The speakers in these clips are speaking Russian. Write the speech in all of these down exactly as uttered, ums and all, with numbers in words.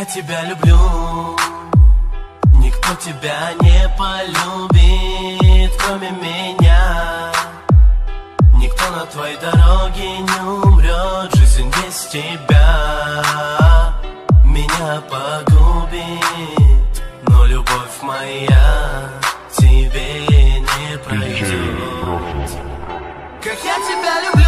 Я тебя люблю, никто тебя не полюбит, кроме меня. Никто на твоей дороге не умрет, жизнь без тебя меня погубит, но любовь моя тебе не пройдет. Как я тебя люблю.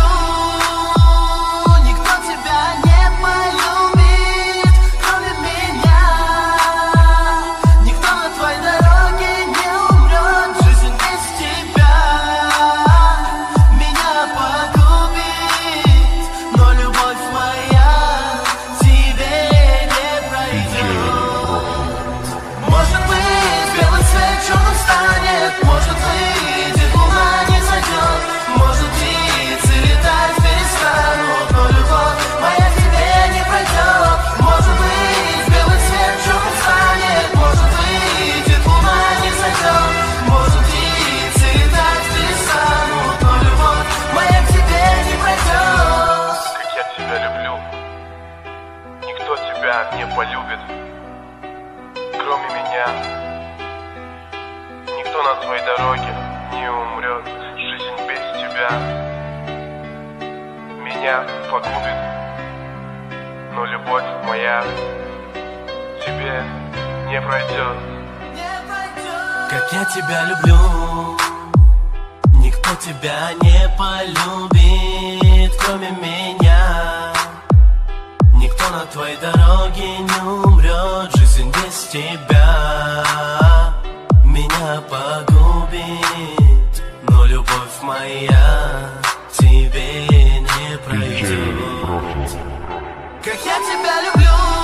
Полюбит, кроме меня. Никто на твоей дороге не умрет, жизнь без тебя меня погубит, но любовь моя тебе не пройдет. Как я тебя люблю, никто тебя не полюбит, кроме меня. Никто на твоей дороге не умрет, жизнь без тебя меня погубит, но любовь моя тебе не пройдет. Как я тебя люблю.